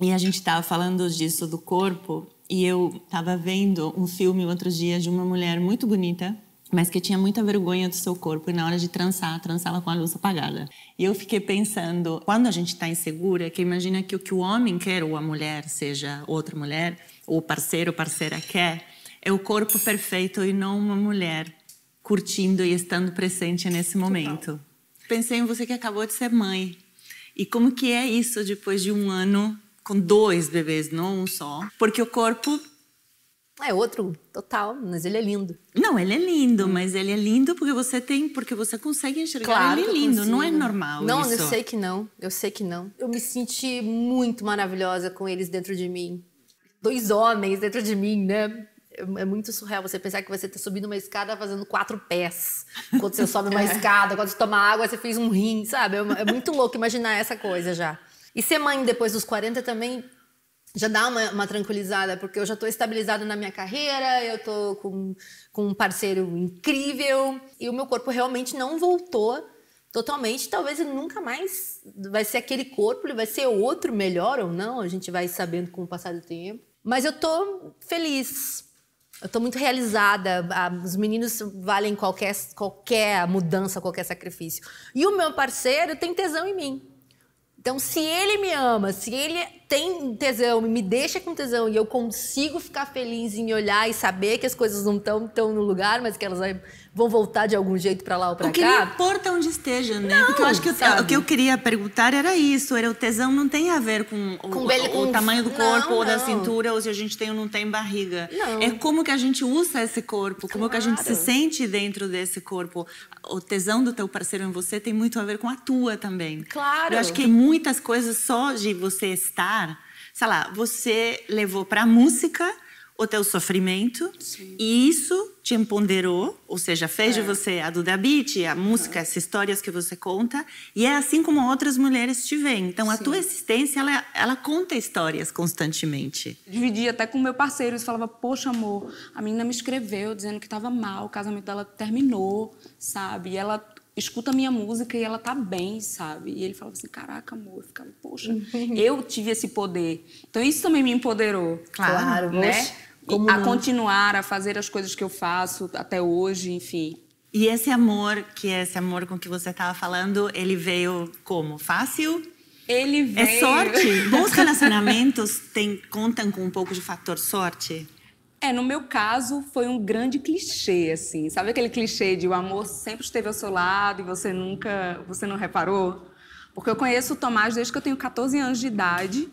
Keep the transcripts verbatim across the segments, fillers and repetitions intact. E a gente estava falando disso do corpo e eu estava vendo um filme outro dia de uma mulher muito bonita, mas que tinha muita vergonha do seu corpo e na hora de trançar, trançava com a luz apagada. E eu fiquei pensando, quando a gente está insegura, que imagina que o que o homem quer, ou a mulher, seja outra mulher, ou o parceiro ou parceira quer, é o corpo perfeito e não uma mulher curtindo e estando presente nesse momento. Total. Pensei em você que acabou de ser mãe. E como que é isso depois de um ano com dois bebês, não um só? Porque o corpo... É outro, total, mas ele é lindo. Não, ele é lindo, hum. mas ele é lindo porque você tem, porque você consegue enxergar claro ele lindo, consigo. Não é normal não, isso. Não, eu sei que não, eu sei que não. Eu me senti muito maravilhosa com eles dentro de mim. Dois homens dentro de mim, né? É muito surreal você pensar que você está subindo uma escada fazendo quatro pés. Quando você sobe uma é. escada, quando você toma água, você fez um rim, sabe? É muito louco imaginar essa coisa já. E ser mãe depois dos quarenta também... já dá uma, uma tranquilizada, porque eu já estou estabilizada na minha carreira, eu estou com, com um parceiro incrível e o meu corpo realmente não voltou totalmente. Talvez ele nunca mais vai ser aquele corpo, ele vai ser outro melhor ou não, a gente vai sabendo com o passar do tempo. Mas eu estou feliz, eu estou muito realizada, os meninos valem qualquer, qualquer mudança, qualquer sacrifício. E o meu parceiro tem tesão em mim. Então, se ele me ama, se ele tem tesão, me deixa com tesão e eu consigo ficar feliz em me olhar e saber que as coisas não estão tão no lugar, mas que elas vão voltar de algum jeito pra lá ou pra cá. O que não importa onde esteja, né? Não, porque eu acho que eu, o que eu queria perguntar era isso, era o tesão não tem a ver com, com, o, velho, com o tamanho do corpo não, ou não. da cintura, ou se a gente tem ou não tem barriga. Não. É como que a gente usa esse corpo, claro. Como que a gente se sente dentro desse corpo. O tesão do teu parceiro em você tem muito a ver com a tua também. Claro. Eu acho que muitas coisas só de você estar, sei lá, você levou para a música o teu sofrimento. Sim. E isso te empoderou, ou seja, fez é. de você a Duda Beat, a música, uhum. as histórias que você conta. E é assim como outras mulheres te veem. Então, Sim. a tua existência, ela, ela conta histórias constantemente. Dividia até com meu parceiro, ele falava, poxa, amor, a menina me escreveu dizendo que estava mal, o casamento dela terminou, sabe? E ela... escuta a minha música e ela tá bem, sabe? E ele falava assim, caraca, amor. Eu ficava, poxa, eu tive esse poder. Então, isso também me empoderou. Claro, né? Como a continuar, a fazer as coisas que eu faço até hoje, enfim. E esse amor, que é esse amor com que você tava falando, ele veio como? Fácil? Ele veio... É sorte? Bons relacionamentos tem, contam com um pouco de fator sorte? É, no meu caso, foi um grande clichê, assim. Sabe aquele clichê de o amor sempre esteve ao seu lado e você nunca... você não reparou? Porque eu conheço o Tomás desde que eu tenho quatorze anos de idade.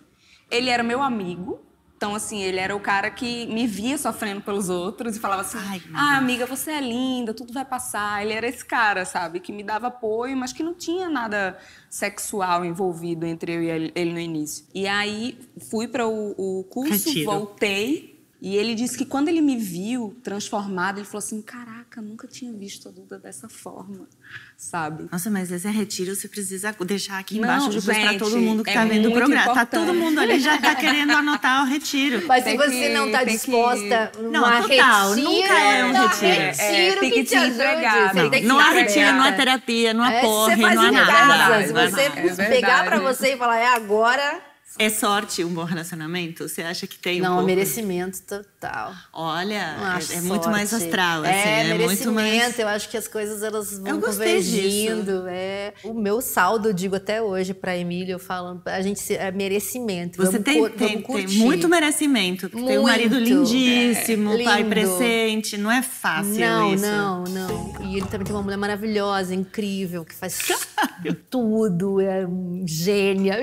Ele era meu amigo. Então, assim, ele era o cara que me via sofrendo pelos outros e falava assim... Ai, ah, amiga, você é linda, tudo vai passar. Ele era esse cara, sabe? Que me dava apoio, mas que não tinha nada sexual envolvido entre eu e ele no início. E aí, fui para o, o curso, Retiro. voltei... E ele disse que quando ele me viu transformada, ele falou assim, caraca, nunca tinha visto a Duda dessa forma, sabe? Nossa, mas esse retiro você precisa deixar aqui embaixo depois para todo mundo que é tá vendo o programa. Importante. Tá todo mundo ali já tá querendo anotar o retiro. Mas tem se você que, não tá disposta que... não, a total, retiro, nunca é um não, retiro. É, é, tem que, que te entregar. Não, não, não há retiro, não há terapia, não há é, porra, não há nada. Se você é pegar para você e falar, é agora... É sorte um bom relacionamento? Você acha que tem um pouco? Não, merecimento total. Olha, é, é muito mais astral, assim. É, é merecimento, muito mais... eu acho que as coisas elas vão convergindo. É. O meu saldo, eu digo até hoje pra Emília, eu falo, a gente, é merecimento. Você vamos, tem, vamos tem, curtir. Tem muito merecimento, porque muito. Tem um marido lindíssimo, é, pai lindo. Presente, não é fácil não, isso. Não, não, não. E ele também tem uma mulher maravilhosa, incrível, que faz Caralho. tudo, é um gênio.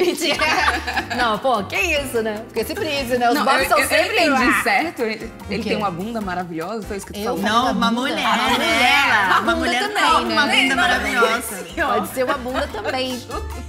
Não, pô, que isso, né? Porque se prise, né? Os bobs são eu, sempre... Eu entendi lá. Certo. Ele, ele tem uma bunda maravilhosa, foi isso que tu falou? Não, uma mulher. Uma mulher. Uma, uma mulher também, né? Uma bunda maravilhosa. Pode ser uma bunda também.